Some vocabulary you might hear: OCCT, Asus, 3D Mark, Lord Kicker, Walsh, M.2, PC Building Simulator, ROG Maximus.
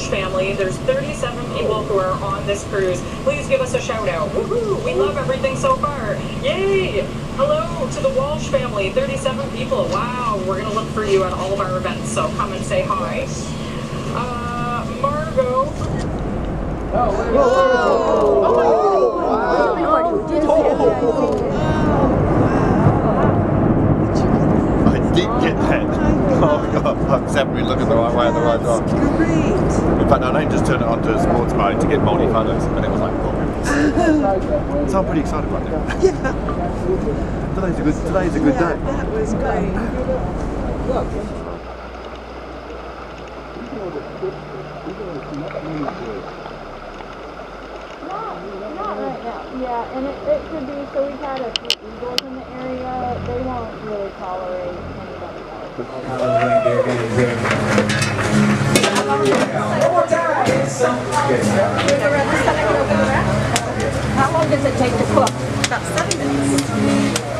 Walsh family. There's 37 people who are on this cruise. Please give us a shout out. Woohoo! We love everything so far. Yay! Hello to the Walsh family. 37 people. Wow. We're gonna look for you at all of our events. So come and say hi. Margo. Oh, I did get that. Oh my god, I'm zapping me looking the right way at the right time. In fact, I just turned it on to sports mode to get multi photos, and it was like, oh, so I'm pretty excited right now. Yeah. Today's a good day. That was great. Yeah, and it could be, so we've had a few eagles in the area. They won't really tolerate anybody else. How long does it take to cook? About 7 minutes.